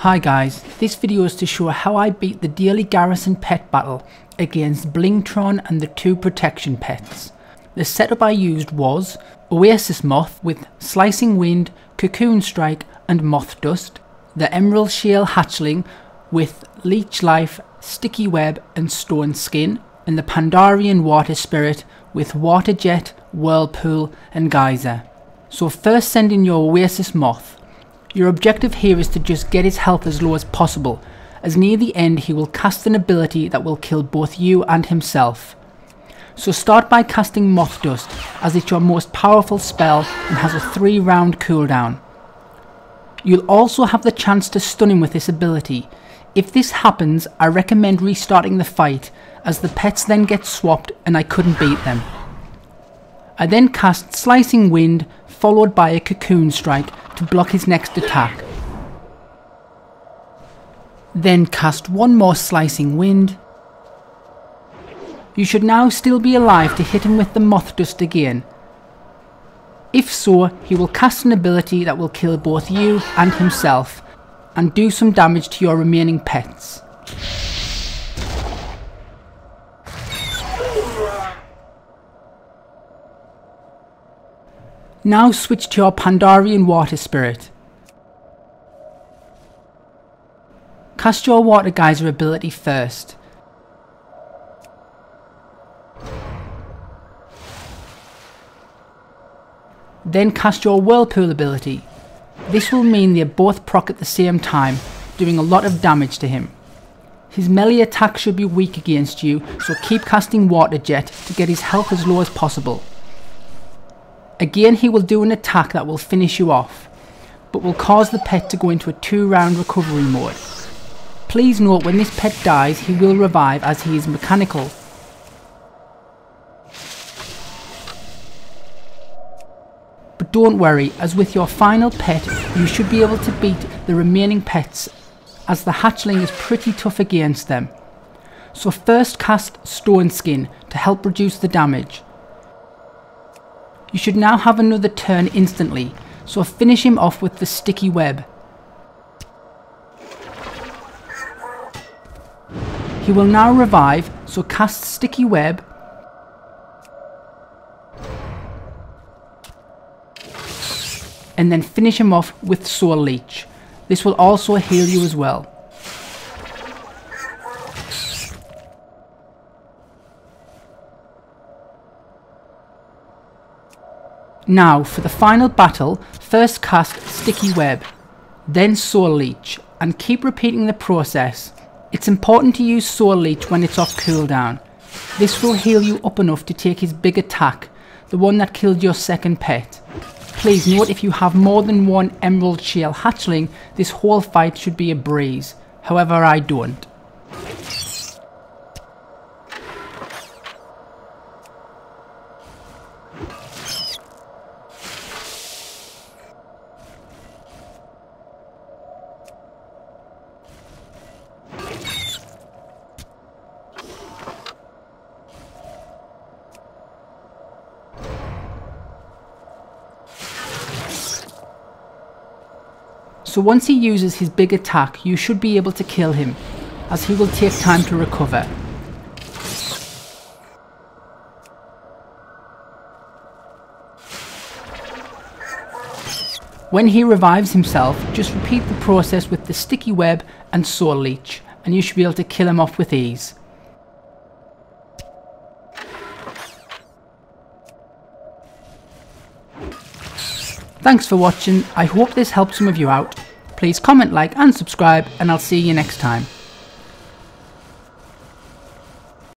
Hi guys, this video is to show how I beat the daily garrison pet battle against Blingtron and the two protection pets. The setup I used was Oasis Moth with Slicing Wind, Cocoon Strike and Moth Dust, the Emerald Shale Hatchling with Leech Life, Sticky Web and Stone Skin, and the Pandarian Water Spirit with Water Jet, Whirlpool and Geyser. So first send in your Oasis Moth. Your objective here is to just get his health as low as possible, as near the end he will cast an ability that will kill both you and himself. So start by casting Moth Dust, as it's your most powerful spell and has a 3-round cooldown. You'll also have the chance to stun him with this ability. If this happens, I recommend restarting the fight, as the pets then get swapped and I couldn't beat them. I then cast Slicing Wind, followed by a Cocoon Strike, to block his next attack. Then cast one more Slicing Wind. You should now still be alive to hit him with the Moth Dust again. If so, he will cast an ability that will kill both you and himself, and do some damage to your remaining pets. Now switch to your Pandarian Water Spirit. Cast your Water Geyser ability first. Then cast your Whirlpool ability. This will mean they both proc at the same time, doing a lot of damage to him. His melee attack should be weak against you, so keep casting Water Jet to get his health as low as possible. Again, he will do an attack that will finish you off, but will cause the pet to go into a 2-round recovery mode. Please note when this pet dies, he will revive as he is mechanical. But don't worry, as with your final pet, you should be able to beat the remaining pets, as the hatchling is pretty tough against them. So first cast Stone Skin to help reduce the damage. You should now have another turn instantly, so finish him off with the Sticky Web. He will now revive, so cast Sticky Web. And then finish him off with Soul Leech. This will also heal you as well. Now for the final battle, first cast Sticky Web, then Soul Leech, and keep repeating the process. It's important to use Soul Leech when it's off cooldown. This will heal you up enough to take his big attack, the one that killed your second pet. Please note if you have more than one Emerald Shale Hatchling, this whole fight should be a breeze. However, I don't. So once he uses his big attack, you should be able to kill him, as he will take time to recover. When he revives himself, just repeat the process with the Sticky Web and Soul Leech, and you should be able to kill him off with ease. Thanks for watching, I hope this helped some of you out. Please comment, like and subscribe, and I'll see you next time.